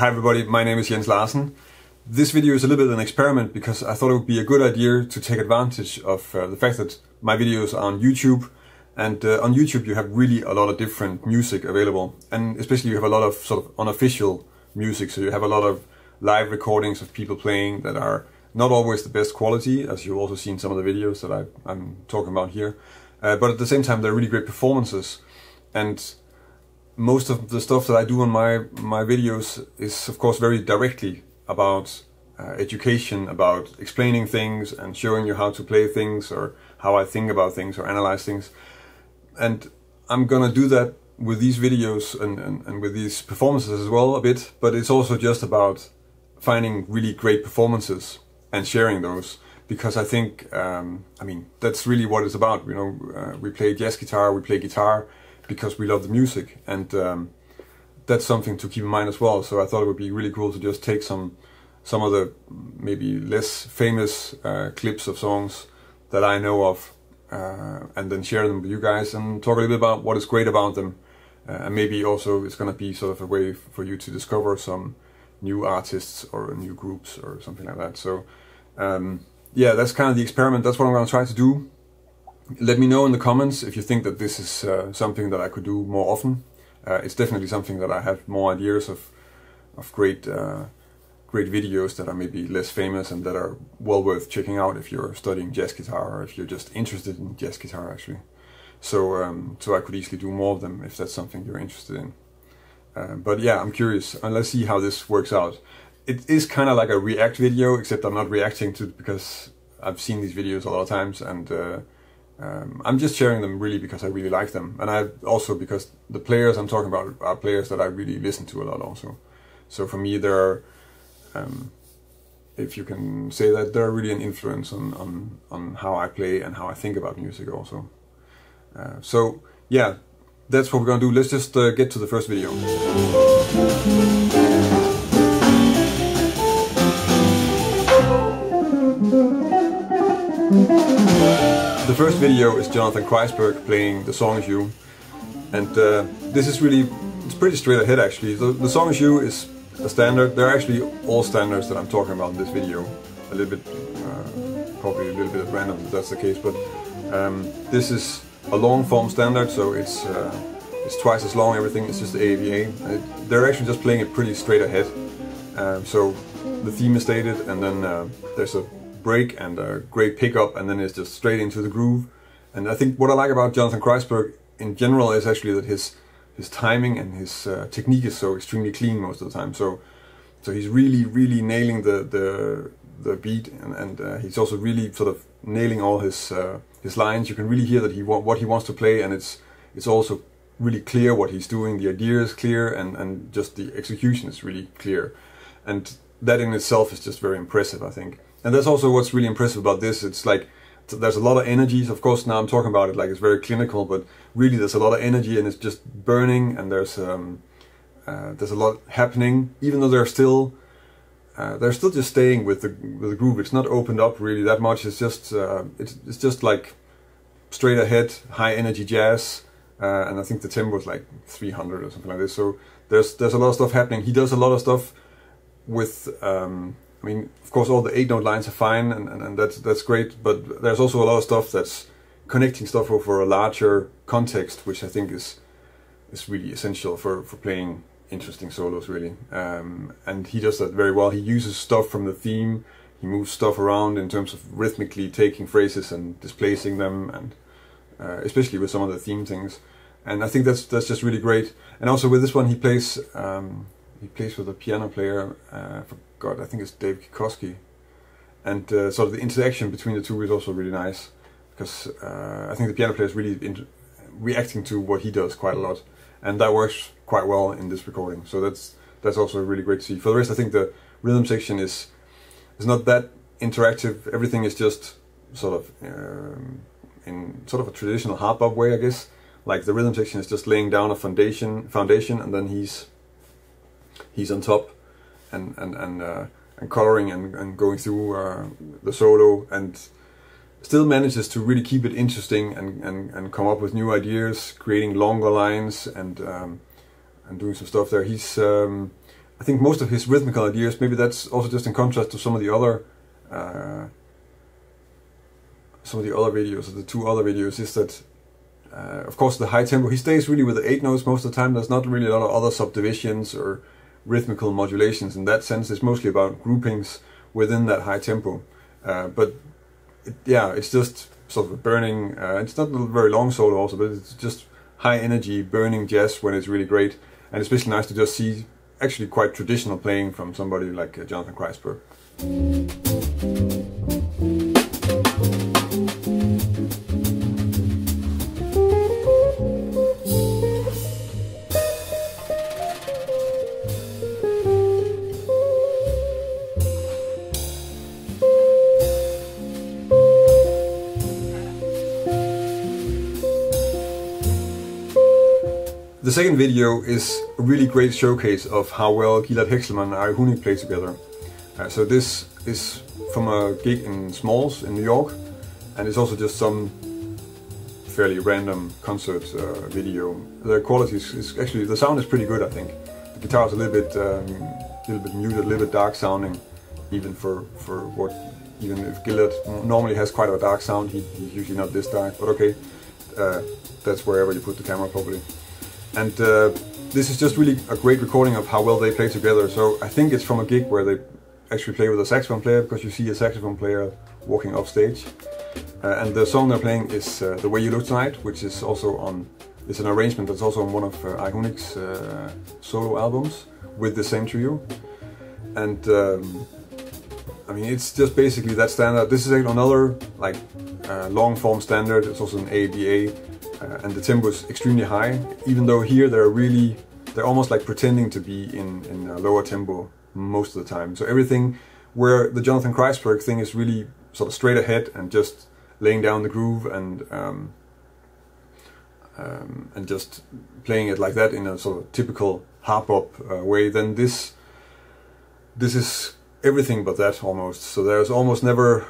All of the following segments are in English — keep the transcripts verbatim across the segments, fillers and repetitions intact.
Hi everybody, my name is Jens Larsen. This video is a little bit of an experiment because I thought it would be a good idea to take advantage of uh, the fact that my videos are on YouTube, and uh, on YouTube you have really a lot of different music available, and especially you have a lot of sort of unofficial music, so you have a lot of live recordings of people playing that are not always the best quality, as you've also seen some of the videos that I, I'm talking about here, uh, but at the same time they're really great performances. And most of the stuff that I do on my, my videos is of course very directly about uh, education, about explaining things and showing you how to play things, or how I think about things or analyze things. And I'm gonna do that with these videos and, and, and with these performances as well a bit, but it's also just about finding really great performances and sharing those, because I think, um, I mean, that's really what it's about. You know, uh, we play jazz guitar, we play guitar, because we love the music, and um, that's something to keep in mind as well. So I thought it would be really cool to just take some some of the maybe less famous uh, clips of songs that I know of, uh, and then share them with you guys and talk a little bit about what is great about them, uh, and maybe also it's going to be sort of a way for you to discover some new artists or new groups or something like that. So um, yeah, that's kind of the experiment. That's what I'm going to try to do. Let me know in the comments if you think that this is uh, something that I could do more often. Uh, it's definitely something that I have more ideas of, of great, uh, great videos that are maybe less famous and that are well worth checking out if you're studying jazz guitar, or if you're just interested in jazz guitar actually. So, um, so I could easily do more of them if that's something you're interested in. Uh, but yeah, I'm curious, and let's see how this works out. It is kind of like a react video, except I'm not reacting to it because I've seen these videos a lot of times, and uh, Um, I'm just sharing them really because I really like them, and I also because the players I'm talking about are players that I really listen to a lot also. So for me they're, um, if you can say that, they're really an influence on, on, on how I play and how I think about music also. Uh, so yeah, that's what we're gonna do. Let's just uh, get to the first video. The first video is Jonathan Kreisberg playing The Song Is You, and uh, this is really, it's pretty straight ahead actually. The, the Song Is You is a standard. They're actually all standards that I'm talking about in this video, a little bit, uh, probably a little bit at random if that's the case, but um, this is a long form standard, so it's uh, it's twice as long, everything, it's just the A V A. It, they're actually just playing it pretty straight ahead, um, so the theme is stated, and then uh, there's a break and a great pickup, and then it's just straight into the groove. And I think what I like about Jonathan Kreisberg in general is actually that his his timing and his uh, technique is so extremely clean most of the time. So so he's really really nailing the the, the beat, and, and uh, he's also really sort of nailing all his uh, his lines. You can really hear that he wa what he wants to play, and it's it's also really clear what he's doing. The idea is clear, and and just the execution is really clear, and that in itself is just very impressive, I think. And that's also what's really impressive about this. It's like, there's a lot of energy. Of course, now I'm talking about it like it's very clinical, but really there's a lot of energy, and it's just burning, and there's um, uh, there's a lot happening. Even though they're still uh, they're still just staying with the with the groove. It's not opened up really that much. It's just uh, it's it's just like straight ahead, high energy jazz. Uh, and I think the tempo is like three hundred or something like this. So there's there's a lot of stuff happening. He does a lot of stuff with. Um, I mean, of course, all the eight-note lines are fine, and, and, and that's, that's great, but there's also a lot of stuff that's connecting stuff over a larger context, which I think is is really essential for, for playing interesting solos, really. Um, and he does that very well. He uses stuff from the theme, he moves stuff around in terms of rhythmically taking phrases and displacing them, and uh, especially with some of the theme things. And I think that's that's just really great. And also with this one, he plays... Um, He plays with a piano player, uh, I forgot, I think it's Dave Kikoski. And uh, sort of the interaction between the two is also really nice, because uh, I think the piano player is really in reacting to what he does quite a lot, and that works quite well in this recording. So that's that's also really great to see. For the rest, I think the rhythm section is, is not that interactive. Everything is just sort of um, in sort of a traditional hard-bop way, I guess. Like the rhythm section is just laying down a foundation, foundation, and then he's He's on top, and and and, uh, and coloring and, and going through uh, the solo, and still manages to really keep it interesting and and, and come up with new ideas, creating longer lines and um, and doing some stuff there. He's um, I think most of his rhythmical ideas, maybe that's also just in contrast to some of the other uh, some of the other videos, or the two other videos, is that uh, of course the high tempo, he stays really with the eight notes most of the time. There's not really a lot of other subdivisions or rhythmical modulations in that sense. It's mostly about groupings within that high tempo. Uh, but it, yeah, it's just sort of a burning, uh, it's not a very long solo also, but it's just high energy, burning jazz when it's really great. And it's especially nice to just see actually quite traditional playing from somebody like uh, Jonathan Kreisberg. The second video is a really great showcase of how well Gilad Hekselman and Ari Hoenig play together. Uh, so this is from a gig in Smalls in New York, and it's also just some fairly random concert uh, video. The quality is, is actually, the sound is pretty good, I think. The guitar is a little bit, um, little bit muted, a little bit dark sounding, even for for what, even if Gilad normally has quite a dark sound, he, he's usually not this dark. But okay, uh, that's wherever you put the camera probably. And uh, this is just really a great recording of how well they play together. So I think it's from a gig where they actually play with a saxophone player, because you see a saxophone player walking off stage. Uh, and the song they're playing is uh, The Way You Look Tonight, which is also on, it's an arrangement that's also on one of uh, Ari Hoenig's uh, solo albums with the same trio. And um, I mean, it's just basically that standard. This is another like uh, long form standard. It's also an A B A. Uh, and the tempo is extremely high, even though here they're really, they're almost like pretending to be in, in a lower tempo most of the time. So everything where the Jonathan Kreisberg thing is really sort of straight ahead and just laying down the groove and um, um, and just playing it like that in a sort of typical harp-hop uh, way, then this, this is everything but that almost. So there's almost never,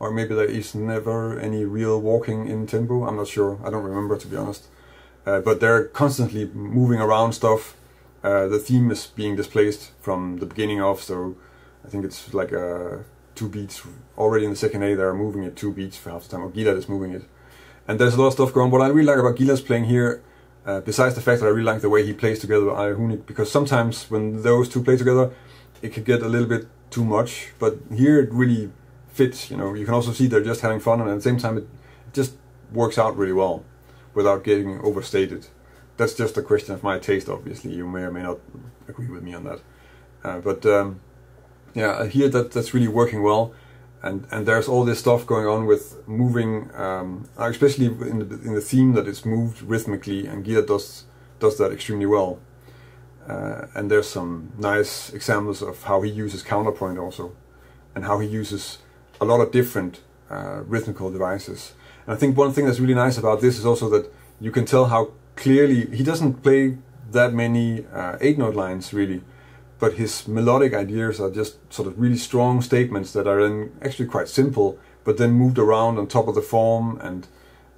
or maybe there is never any real walking in tempo, I'm not sure, I don't remember to be honest. Uh, but they're constantly moving around stuff. Uh, the theme is being displaced from the beginning of, so I think it's like uh, two beats, already in the second A they're moving it two beats for half the time, or Gilad is moving it. And there's a lot of stuff going on. What I really like about Gilad's playing here, uh, besides the fact that I really like the way he plays together with Ari Hoenig, because sometimes when those two play together, it could get a little bit too much, but here it really fits, you know. You can also see they're just having fun, and at the same time it just works out really well without getting overstated. That's just a question of my taste, obviously. You may or may not agree with me on that, uh, but um, yeah, here that that's really working well, and and there's all this stuff going on with moving, um, especially in the, in the theme, that it's moved rhythmically, and Gilad does does that extremely well. Uh, and there's some nice examples of how he uses counterpoint also, and how he uses a lot of different uh, rhythmical devices. And I think one thing that's really nice about this is also that you can tell how clearly he doesn't play that many uh, eight note lines really, but his melodic ideas are just sort of really strong statements that are then actually quite simple, but then moved around on top of the form, and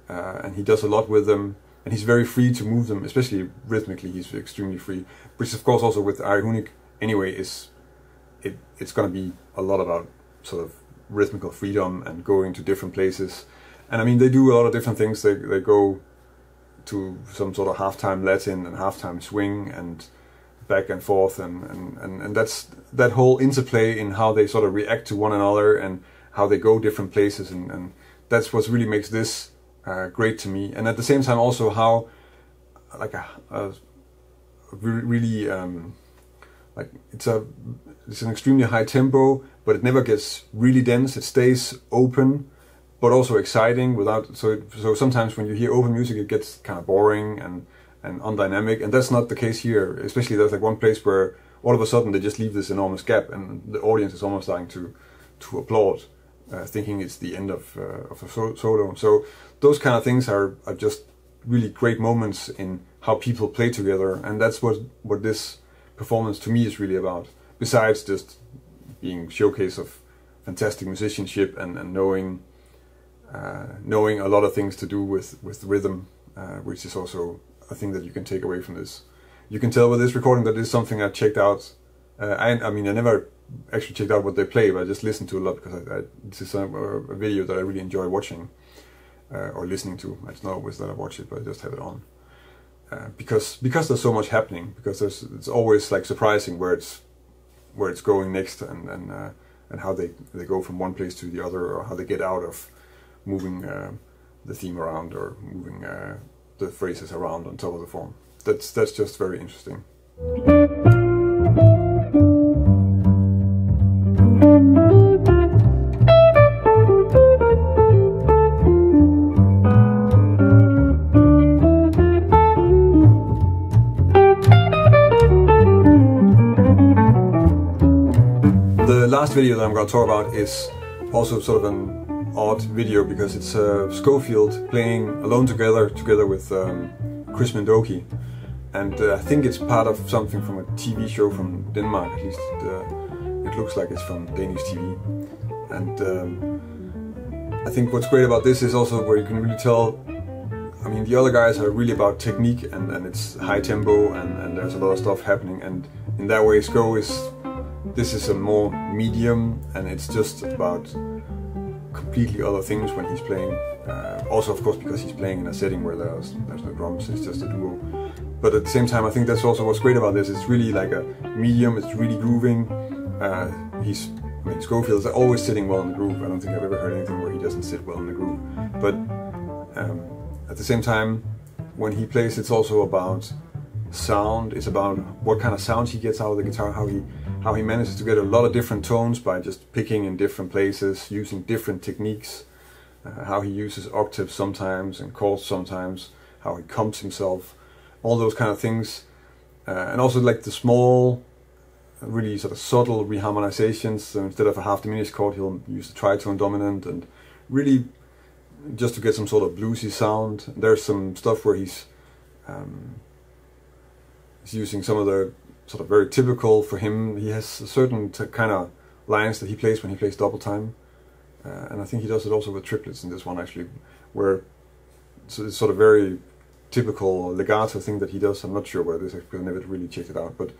uh, and he does a lot with them, and he's very free to move them, especially rhythmically. He's extremely free, which of course also with Ari Hoenig anyway is, it, it's going to be a lot about sort of rhythmical freedom and going to different places. And I mean, they do a lot of different things. They, they go to some sort of halftime Latin and halftime swing and back and forth, and, and, and, and that's that whole interplay in how they sort of react to one another and how they go different places, and, and that's what really makes this uh, great to me. And at the same time also how like a, a really um, like it's a it's an extremely high tempo, but it never gets really dense. It stays open, but also exciting. Without so it, so sometimes when you hear open music, it gets kind of boring and and undynamic, and that's not the case here. Especially there's like one place where all of a sudden they just leave this enormous gap, and the audience is almost starting to to applaud, uh, thinking it's the end of uh, of a so solo. So those kind of things are are just really great moments in how people play together, and that's what what this performance to me is really about. Besides just being showcase of fantastic musicianship and, and knowing uh, knowing a lot of things to do with with rhythm, uh, which is also a thing that you can take away from this. You can tell with this recording that this is something I checked out. Uh, I, I mean, I never actually checked out what they play, but I just listened to a lot because I, I, this is a, a video that I really enjoy watching uh, or listening to. It's not always that I watch it, but I just have it on. Uh, because because there's so much happening, because there's it's always like surprising where it's where it's going next, and and uh, and how they they go from one place to the other, or how they get out of moving uh, the theme around or moving uh, the phrases around on top of the form. That's that's just very interesting. The last video that I'm going to talk about is also sort of an odd video because it's uh, Scofield playing Alone Together together with um, Chris Mendoki, and uh, I think it's part of something from a T V show from Denmark. At least it, uh, it looks like it's from Danish T V, and um, I think what's great about this is also where you can really tell. I mean, the other guys are really about technique, and, and it's high tempo, and, and there's a lot of stuff happening, and in that way Sco is. This is a more medium, and it's just about completely other things when he's playing. Uh, also, of course, because he's playing in a setting where there's, there's no drums, it's just a duo. But at the same time, I think that's also what's great about this. It's really like a medium, it's really grooving. Uh, he's, I mean, Scofield's always sitting well in the groove. I don't think I've ever heard anything where he doesn't sit well in the groove. But um, at the same time, when he plays, it's also about sound. It's about what kind of sounds he gets out of the guitar, how he how he manages to get a lot of different tones by just picking in different places, using different techniques, uh, how he uses octaves sometimes and chords sometimes, how he comps himself, all those kind of things. Uh, and also like the small, really sort of subtle reharmonizations. So instead of a half diminished chord, he'll use the tritone dominant, and really just to get some sort of bluesy sound. There's some stuff where he's, um, he's using some of the sort of very typical for him. He has a certain t kind of lines that he plays when he plays double time, uh, and I think he does it also with triplets in this one actually, where so it's sort of very typical legato thing that he does. I'm not sure where this is because I never really checked it out, but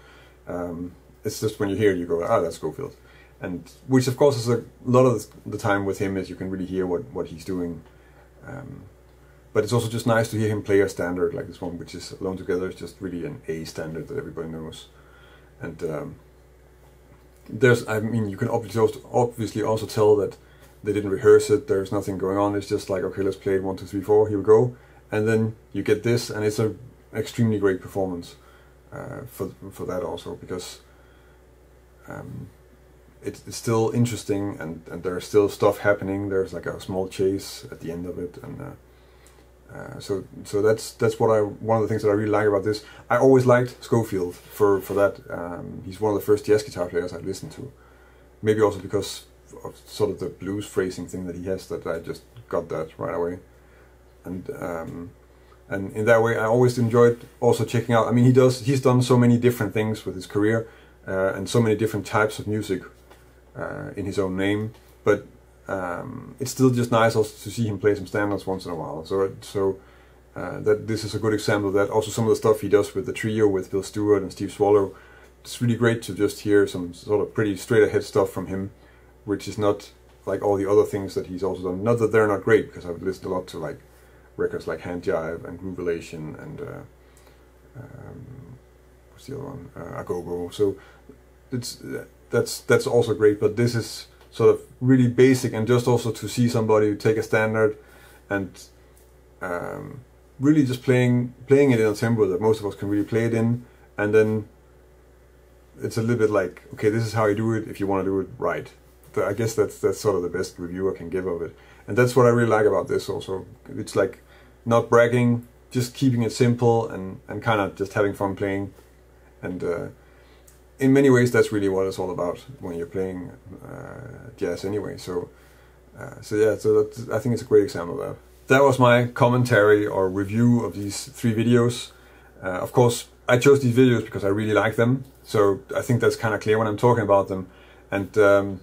um, it's just when you hear it you go, ah, that's Scofield, and which of course is a lot of the time with him is you can really hear what, what he's doing, um, but it's also just nice to hear him play a standard like this one, which is Alone Together. It's just really an A standard that everybody knows. And um, there's, I mean, you can obviously obviously also tell that they didn't rehearse it. There's nothing going on. It's just like, okay, let's play it one, two, three, four. Here we go, and then you get this, and it's an extremely great performance uh, for for that also because um, it's, it's still interesting, and, and there's still stuff happening. There's like a small chase at the end of it, and. Uh, Uh, so, so that's that's what I one of the things that I really like about this. I always liked Scofield for for that. Um, he's one of the first jazz guitar players I listened to. Maybe also because of sort of the blues phrasing thing that he has, that I just got that right away. And um, and in that way, I always enjoyed also checking out. I mean, he does he's done so many different things with his career, uh, and so many different types of music uh, in his own name, but. Um, it's still just nice also to see him play some standards once in a while. So, so uh, that this is a good example of that. Also, some of the stuff he does with the trio with Bill Stewart and Steve Swallow, it's really great to just hear some sort of pretty straight-ahead stuff from him, which is not like all the other things that he's also done. Not that they're not great, because I've listened a lot to like records like Hand Jive and Groovelation and uh, um, what's the other one, uh, Agogo. So it's that's that's also great, but this is. Sort of really basic, and just also to see somebody take a standard and um, really just playing playing it in a tempo that most of us can really play it in, and then it's a little bit like, okay, this is how you do it if you want to do it right. So I guess that's that's sort of the best review I can give of it, and that's what I really like about this also. It's like not bragging, just keeping it simple and and kind of just having fun playing, and. Uh, In many ways, that's really what it's all about when you're playing uh, jazz, anyway. So, uh, so yeah, so that's, I think it's a great example of that. That was my commentary or review of these three videos. Uh, of course, I chose these videos because I really like them. So I think that's kind of clear when I'm talking about them. And um,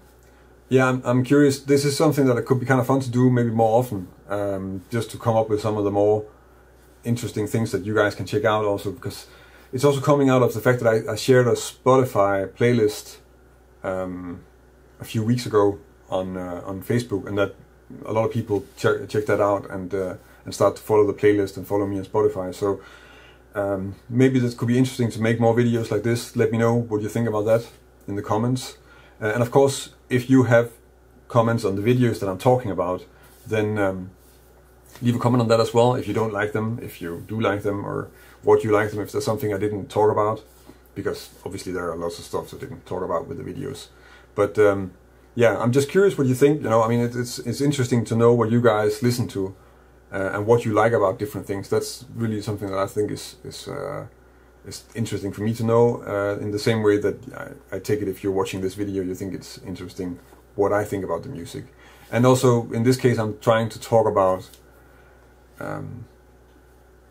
yeah, I'm, I'm curious. This is something that it could be kind of fun to do, maybe more often, um, just to come up with some of the more interesting things that you guys can check out, also because. it's also coming out of the fact that I, I shared a Spotify playlist um, a few weeks ago on uh, on Facebook, and that a lot of people check check that out and uh, and start to follow the playlist and follow me on Spotify. So um, maybe this could be interesting to make more videos like this. Let me know what you think about that in the comments. Uh, and of course, if you have comments on the videos that I'm talking about, then um, leave a comment on that as well. If you don't like them, if you do like them, or what you like them, if there's something I didn't talk about, because obviously there are lots of stuff I didn't talk about with the videos. But um, yeah, I'm just curious what you think. You know, I mean, it, it's it's interesting to know what you guys listen to uh, and what you like about different things. That's really something that I think is is uh, is interesting for me to know. Uh, in the same way that I, I take it, if you're watching this video, you think it's interesting what I think about the music. And also in this case, I'm trying to talk about um,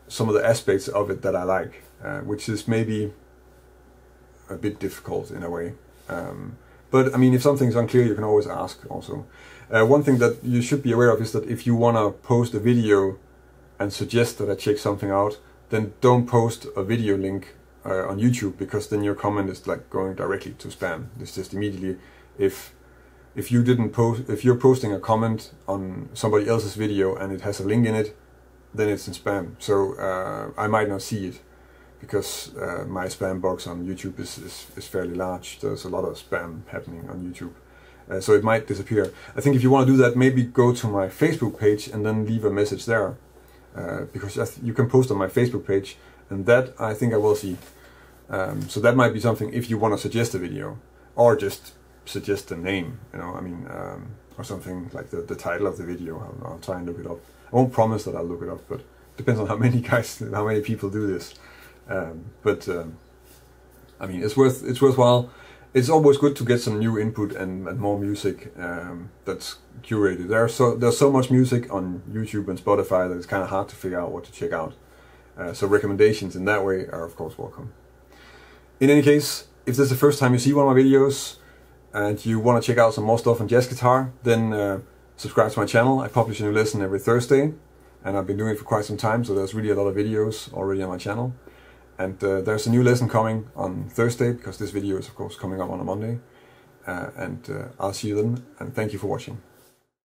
some of the aspects of it that I like, uh, which is maybe a bit difficult in a way. Um, but I mean, if something's unclear, you can always ask also. Uh, one thing that you should be aware of is that if you want to post a video and suggest that I check something out, then don't post a video link uh, on YouTube, because then your comment is like going directly to spam. It's just immediately, if If you didn't post, if you're posting a comment on somebody else's video and it has a link in it, then it's in spam. So uh, I might not see it, because uh, my spam box on YouTube is, is, is fairly large. There's a lot of spam happening on YouTube. Uh, so it might disappear. I think if you want to do that, maybe go to my Facebook page and then leave a message there. Uh, because I th you can post on my Facebook page, and that I think I will see. Um, so that might be something if you want to suggest a video, or just suggest a name, you know, I mean, um, or something like the, the title of the video. I'll, I'll try and look it up. I won't promise that I'll look it up, but it depends on how many guys, how many people do this. Um, but um, I mean, it's worth, it's worthwhile. It's always good to get some new input and, and more music um, that's curated. There's so there's so much music on YouTube and Spotify that it's kind of hard to figure out what to check out. Uh, so recommendations in that way are of course welcome. In any case, if this is the first time you see one of my videos, and you want to check out some more stuff on jazz guitar, then uh, subscribe to my channel. I publish a new lesson every Thursday, and I've been doing it for quite some time, so there's really a lot of videos already on my channel. And uh, there's a new lesson coming on Thursday, because this video is of course coming up on a Monday. Uh, and uh, I'll see you then, and thank you for watching.